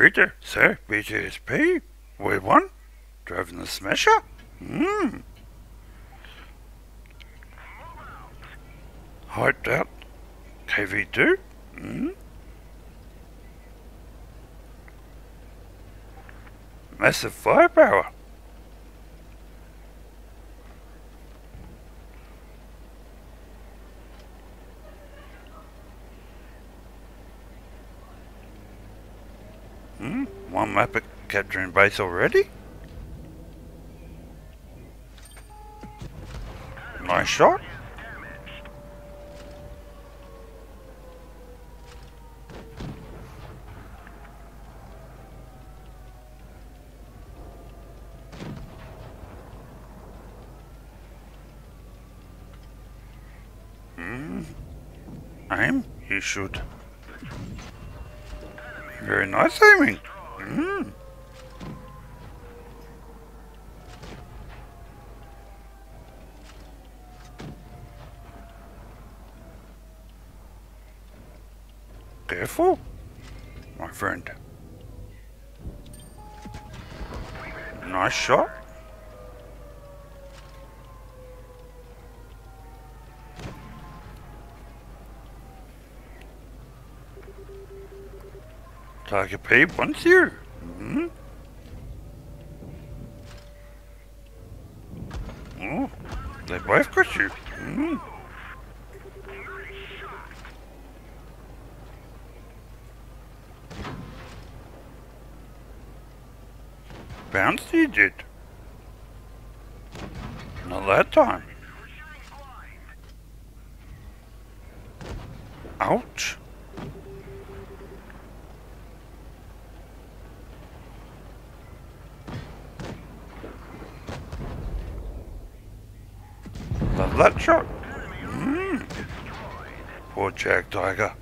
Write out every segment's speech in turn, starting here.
Reader, sir, BTSP, we won. Driving the Smasher? Hide out, KV2? Massive firepower. One map at capturing base already? Nice shot. Aim, you should. Very nice aiming. Careful, my friend. Nice shot. Tucker P wants you. Oh, they both got you. Bounced you did. Not that time. Ouch. Love that shot. Poor Jack Tiger.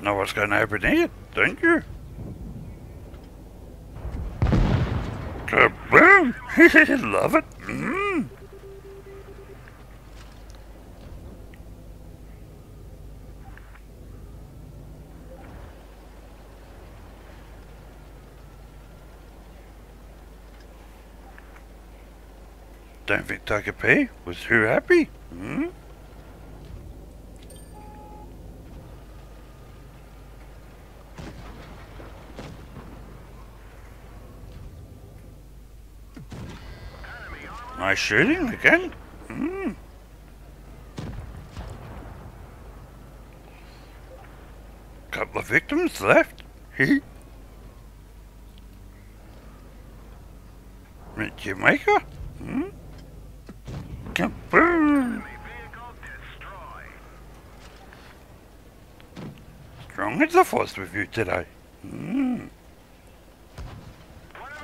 Know what's going to happen here, don't you? Kaboom! Love it. Don't think Tucker P was too happy. Nice shooting again. Couple of victims left. Meet your maker. Boom! Strong as the force with you today.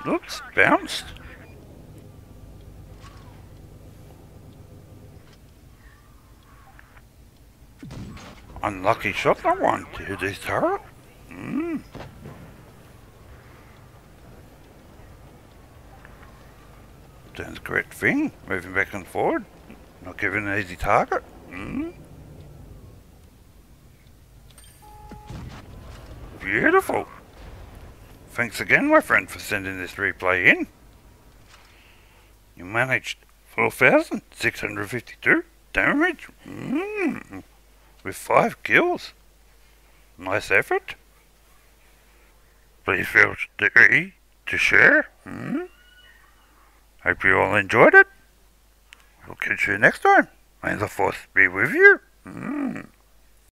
Looks bounced. Unlucky shot that one to hit his turret. Doing the correct thing, moving back and forward, not giving an easy target. Beautiful. Thanks again, my friend, for sending this replay in. You managed 4,652 damage with 5 kills. Nice effort. Please feel free to share. Hope you all enjoyed it. We'll catch you next time. May the force be with you.